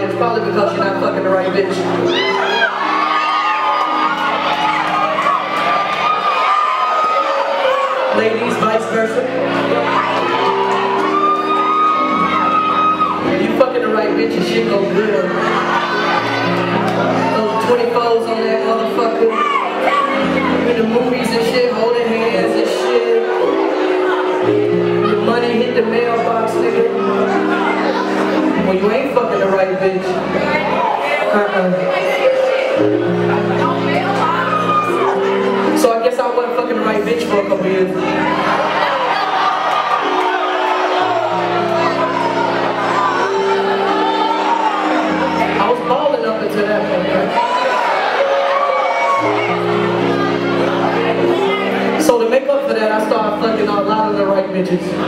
but it's probably because you're not fucking the right bitch. Ladies, vice versa. If you fucking the right bitch, your shit goes good. Those 24s on that motherfucker. In the movies and shit, holding hands and shit. Your money hit the mailbox, nigga. Well, you ain't fucking the right bitch. So I guess I wasn't fucking the right bitch for a couple years. I was balling up until that point, right? So to make up for that, I started fucking a lot of the right bitches.